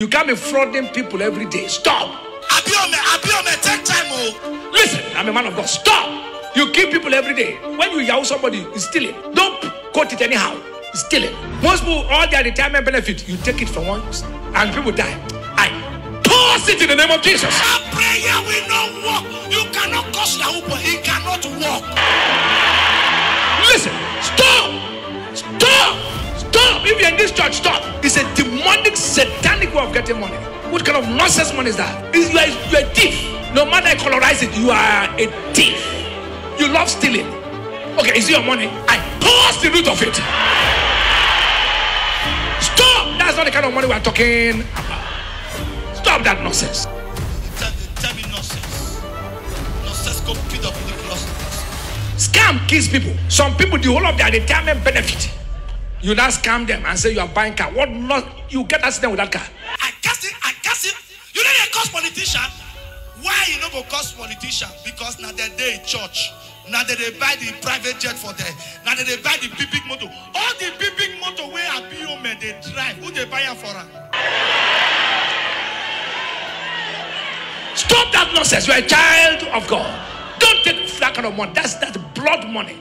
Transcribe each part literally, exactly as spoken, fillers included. You can't be frauding people every day. Stop. Ibiyeomie, Ibiyeomie, take time. Oh. Listen, I'm a man of God. Stop. You kill people every day. When you yell somebody, you steal it. Don't quote it anyhow. You steal it. Most people, all their retirement benefit, you take it from one and people die. I curse it in the name of Jesus. Our prayer will not work. You cannot curse Yahweh. It cannot work. Listen. Stop. Stop. Stop! If you're in this church, stop! It's a demonic, satanic way of getting money. What kind of nonsense money is that? It's like you're a thief. No matter how you colorize it, you are a thief. You love stealing. Okay, is it your money? I curse the root of it. Stop! That's not the kind of money we're talking about. Stop that nonsense. Tell me, tell me nonsense. Nonsense go beat up in the closet. Scam kills people. Some people, the whole of their retirement benefit. You now scam them and say you are buying car. What not? You get accident with that car. I guess it. I guess it. You know they cost politician. Why you no go cost politician? Because now they they in church. Now that they buy the private jet for them. Now that they buy the big big motor. All the big big motor where Ibiyeomie they drive. Who they buy it for? Her? Stop that nonsense. You are a child of God. Don't take that kind of money. That's that blood money.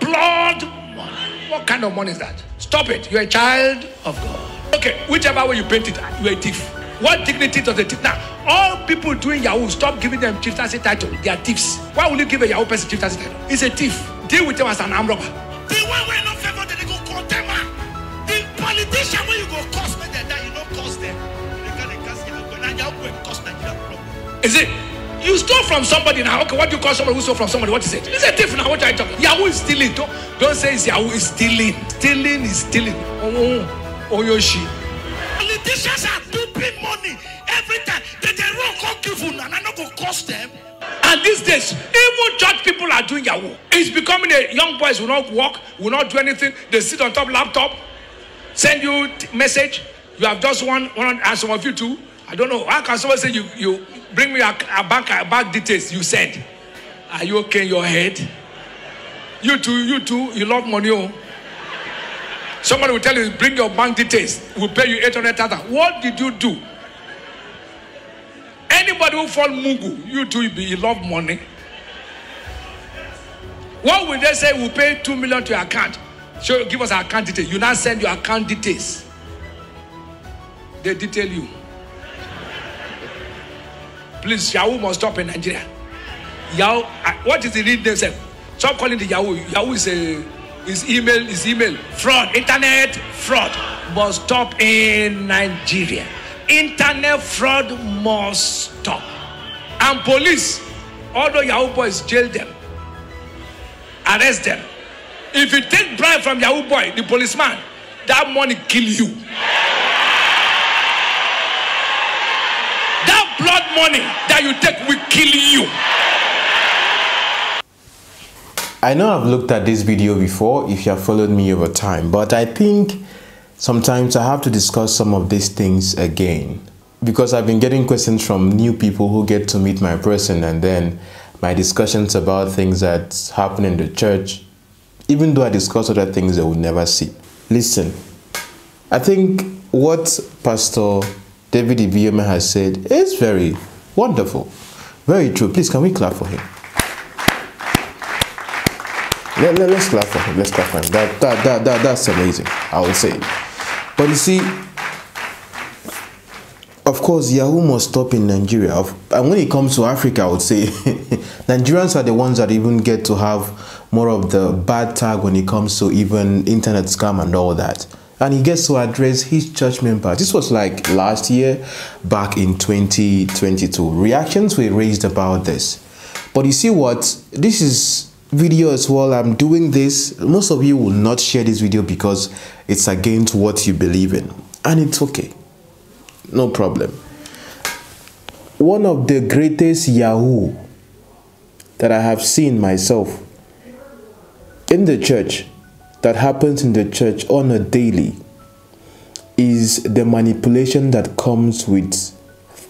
Blood money. What kind of money is that? Stop it. You're a child of God. Okay, whichever way you paint it, you're a thief. What dignity does a thief? Now, all people doing Yahoo, stop giving them chieftaincy title. They are thieves. Why would you give a Yahoo person chieftaincy title? He's a thief. Deal with them as an armed robber. The one way no favor that they go call them. The politician when you go curse when they die, you don't curse them. They can't curse Yahoo. Now Yahoo will curse Nigeria. Is it? You stole from somebody now. Okay, what do you call somebody who stole from somebody? What is it? It's a thief now. What are you talking? Yahoo is stealing. Don't, don't say it's Yahoo is stealing. Stealing is stealing. Oh, oh, Oyoshi. Politicians are dumping money every time. They they won't give you, and I not go cost them. And these days, even church people are doing Yahoo. It's becoming a young boys will not walk, will not do anything. They sit on top laptop, send you message. You have just one one, and some of you too. I don't know. How can someone say you you? Bring me a, a bank a bank details. You said, are you okay in your head? You too, you too, you love money. Oh. Somebody will tell you, bring your bank details. We'll pay you eight hundred thousand. What did you do? Anybody who fall Mugu, you too, you love money. What will they say? We'll pay two million to your account. So give us our account details. You now send your account details. They detail you. Please, Yahoo must stop in Nigeria. Yahoo, what is the real name? Stop calling the Yahoo. Yahoo is a, is email, is email. Fraud, internet fraud must stop in Nigeria. Internet fraud must stop. And police, although Yahoo boys jail them, arrest them. If you take bribe from Yahoo boy, the policeman, that money kill you. Blood money that you take will kill you. I know I've looked at this video before if you have followed me over time, but I think sometimes I have to discuss some of these things again because I've been getting questions from new people who get to meet my person, and then my discussions about things that happen in the church, even though I discuss other things they would never see. Listen, I think what Pastor David Ibiyeomie has said it's very wonderful, very true. Please, can we clap for him? Let, let, let's clap for him. Let's clap for him. That, that, that, that, that's amazing, I would say. But you see, of course, Yahoo must stop in Nigeria. And when it comes to Africa, I would say Nigerians are the ones that even get to have more of the bad tag when it comes to even internet scam and all that. And he gets to address his church members. This was like last year, back in twenty twenty-two. Reactions were raised about this. But you see what? This is video as well. I'm doing this. Most of you will not share this video because it's against what you believe in. And it's okay. No problem. One of the greatest Yahoo that I have seen myself in the church, that happens in the church on a daily, is the manipulation that comes with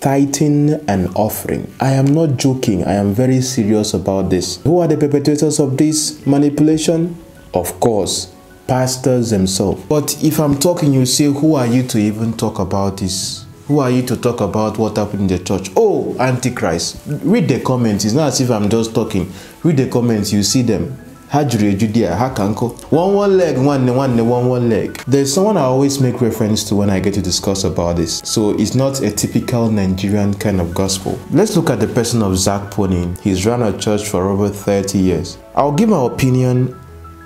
tithing and offering. I am not joking. I am very serious about this. Who are the perpetrators of this manipulation? Of course, pastors themselves. But if I'm talking, you say, who are you to even talk about this? Who are you to talk about what happened in the church? Oh, Antichrist. Read the comments. It's not as if I'm just talking. Read the comments. You see them. Hajri Judea, Hakanko. One one leg, one one one one leg. There's someone I always make reference to when I get to discuss about this. So it's not a typical Nigerian kind of gospel. Let's look at the person of Zach Ponin. He's run a church for over thirty years. I'll give my opinion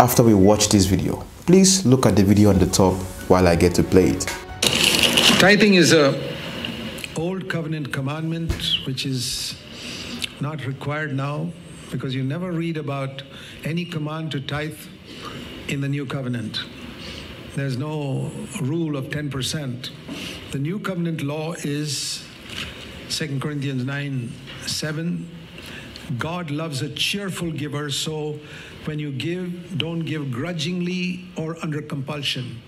after we watch this video. Please look at the video on the top while I get to play it. Tithing is a Old Covenant commandment, which is not required now, because you never read about any command to tithe in the New Covenant. There's no rule of ten percent. The New Covenant law is Second Corinthians nine seven. God loves a cheerful giver, so when you give, don't give grudgingly or under compulsion.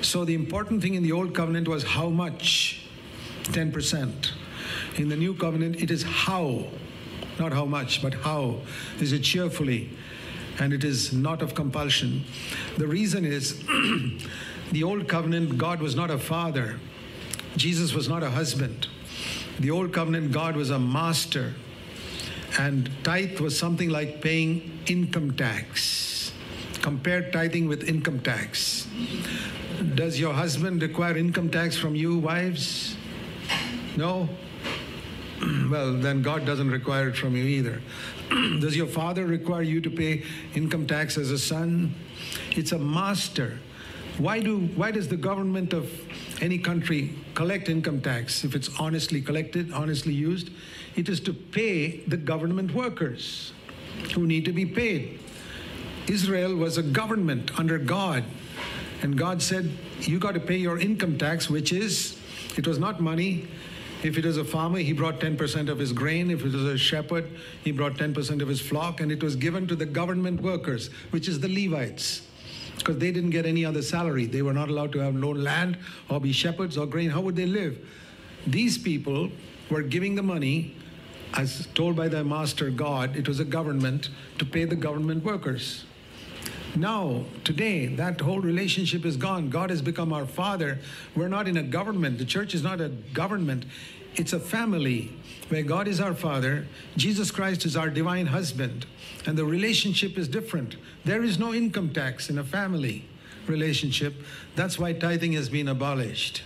So the important thing in the Old Covenant was how much. ten percent. In the New Covenant, it is how, not how much, but how is it cheerfully, and it is not of compulsion. The reason is the Old Covenant, God was not a father. Jesus was not a husband. The Old Covenant, God was a master, and tithe was something like paying income tax. Compare tithing with income tax. Does your husband require income tax from you, wives? No? Well, then God doesn't require it from you either. Does your father require you to pay income tax as a son? It's a master. Why do, why does the government of any country collect income tax? If it's honestly collected, honestly used, it is to pay the government workers who need to be paid. Israel was a government under God, and God said, you got to pay your income tax, which is, it was not money. If it was a farmer, he brought ten percent of his grain. If it was a shepherd, he brought ten percent of his flock, and it was given to the government workers, which is the Levites, because they didn't get any other salary. They were not allowed to have no land or be shepherds or grain. How would they live? These people were giving the money, as told by their master God, it was a government, to pay the government workers. Now, today, that whole relationship is gone. God has become our Father. We're not in a government. The church is not a government. It's a family where God is our Father. Jesus Christ is our divine husband. And the relationship is different. There is no income tax in a family relationship. That's why tithing has been abolished.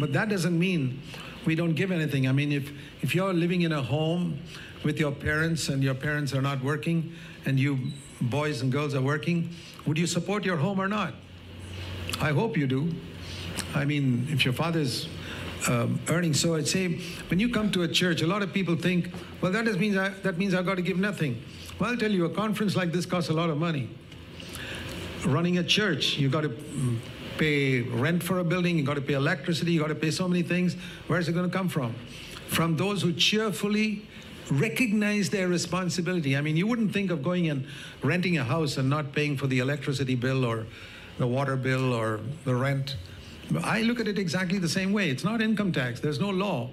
But that doesn't mean we don't give anything. I mean, if, if you're living in a home with your parents and your parents are not working and you boys and girls are working, would you support your home or not? I hope you do. I mean, if your father's um, earning, so I'd say, when you come to a church, a lot of people think, well, that, means I, that means I've got to give nothing. Well, I'll tell you, a conference like this costs a lot of money. Running a church, you've got to pay rent for a building, you've got to pay electricity, you've got to pay so many things. Where's it going to come from? From those who cheerfully recognize their responsibility. I mean, you wouldn't think of going and renting a house and not paying for the electricity bill or the water bill or the rent. I look at it exactly the same way. It's not income tax. There's no law.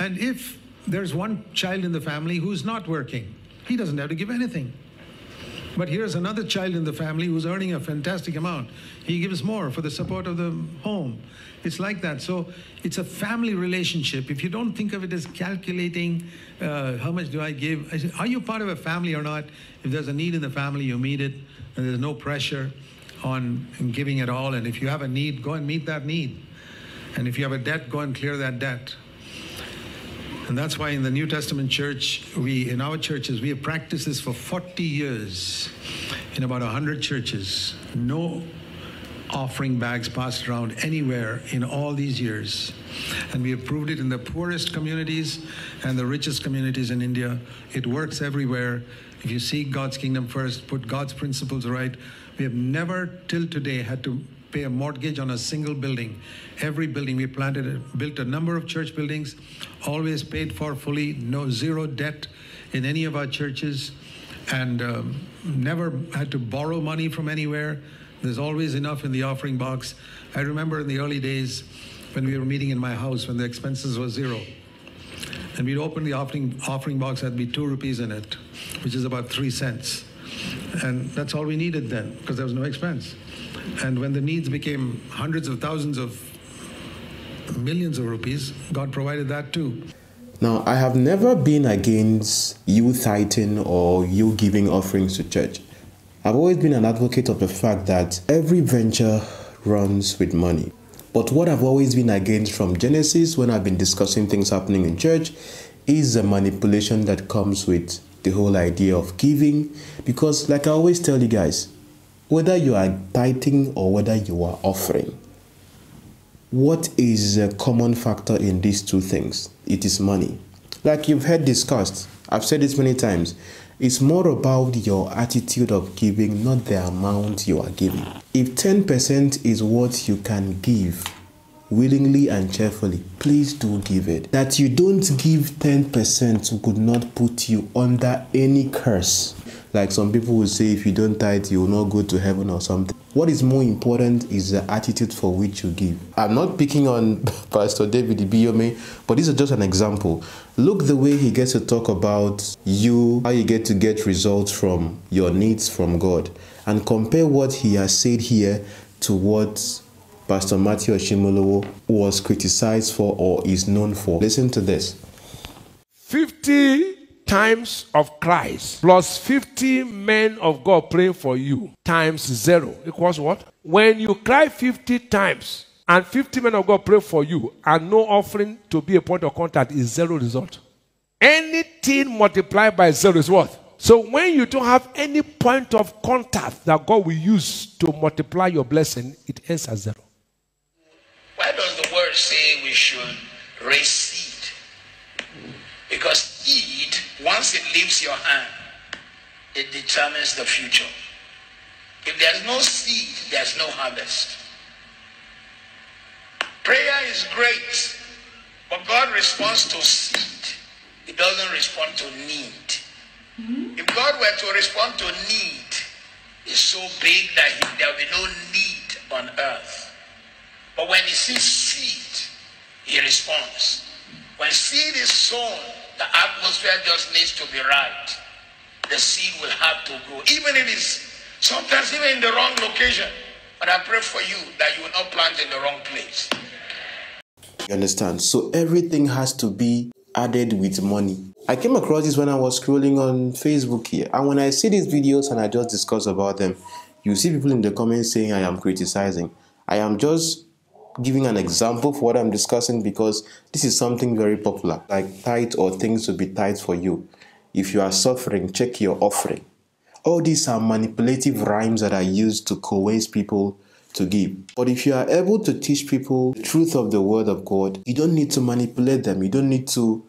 And if there's one child in the family who's not working, he doesn't have to give anything. But here's another child in the family who's earning a fantastic amount. He gives more for the support of the home. It's like that. So it's a family relationship. If you don't think of it as calculating, uh, how much do I give? I said, are you part of a family or not? If there's a need in the family, you meet it. And there's no pressure on giving at all. And if you have a need, go and meet that need. And if you have a debt, go and clear that debt. And that's why in the New Testament church, we, in our churches, we have practiced this for forty years in about one hundred churches. No offering bags passed around anywhere in all these years. And we have proved it in the poorest communities and the richest communities in India. It works everywhere. If you seek God's kingdom first, put God's principles right. We have never till today had to pay a mortgage on a single building. Every building we planted, built a number of church buildings, always paid for fully, no zero debt in any of our churches, and um, never had to borrow money from anywhere. There's always enough in the offering box. I remember in the early days when we were meeting in my house when the expenses were zero, and we'd open the offering, offering box, there'd be two rupees in it, which is about three cents. And that's all we needed then, because there was no expense. And when the needs became hundreds of thousands of millions of rupees. God provided that too. Now, I have never been against you tithing or you giving offerings to church. I've always been an advocate of the fact that every venture runs with money. But what I've always been against from Genesis, when I've been discussing things happening in church, is the manipulation that comes with the whole idea of giving. Because like I always tell you guys, whether you are tithing or whether you are offering, what is a common factor in these two things? It is money. Like you've heard discussed, I've said this many times, it's more about your attitude of giving, not the amount you are giving. If ten percent is what you can give willingly and cheerfully, please do give it. That you don't give ten percent could not put you under any curse. Like some people will say, if you don't tithe, you will not go to heaven or something. What is more important is the attitude for which you give. I'm not picking on Pastor David Ibiyeomie, but this is just an example. Look the way he gets to talk about you, how you get to get results from your needs from God. And compare what he has said here to what Pastor Matthew Ashimolowo was criticized for or is known for. Listen to this. fifty times of Christ plus fifty men of God praying for you times zero equals what? When you cry fifty times and fifty men of God pray for you and no offering to be a point of contact is zero result. Anything multiplied by zero is what? So when you don't have any point of contact that God will use to multiply your blessing, it ends at zero. Why does the word say we should raise seed? Because seed, once it leaves your hand, it determines the future. If there's no seed, there's no harvest. Prayer is great, but God responds to seed. He doesn't respond to need. If God were to respond to need, it's so big that he, there will be no need on earth. But when he sees seed, he responds. When seed is sown, the atmosphere just needs to be right. The seed will have to grow. Even if it's sometimes even in the wrong location. But I pray for you that you will not plant in the wrong place. You understand? So everything has to be added with money. I came across this when I was scrolling on Facebook here, and when I see these videos and I just discuss about them, you see people in the comments saying I am criticizing. I am just giving an example for what I'm discussing because this is something very popular, like tithe or things to be tithe for you. If you are suffering, check your offering. All these are manipulative rhymes that are used to coerce people to give. But if you are able to teach people the truth of the word of God, you don't need to manipulate them. You don't need to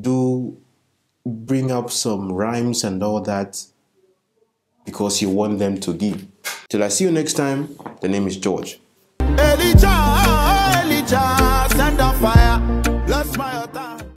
do bring up some rhymes and all that because you want them to give. Till I see you next time, the name is George.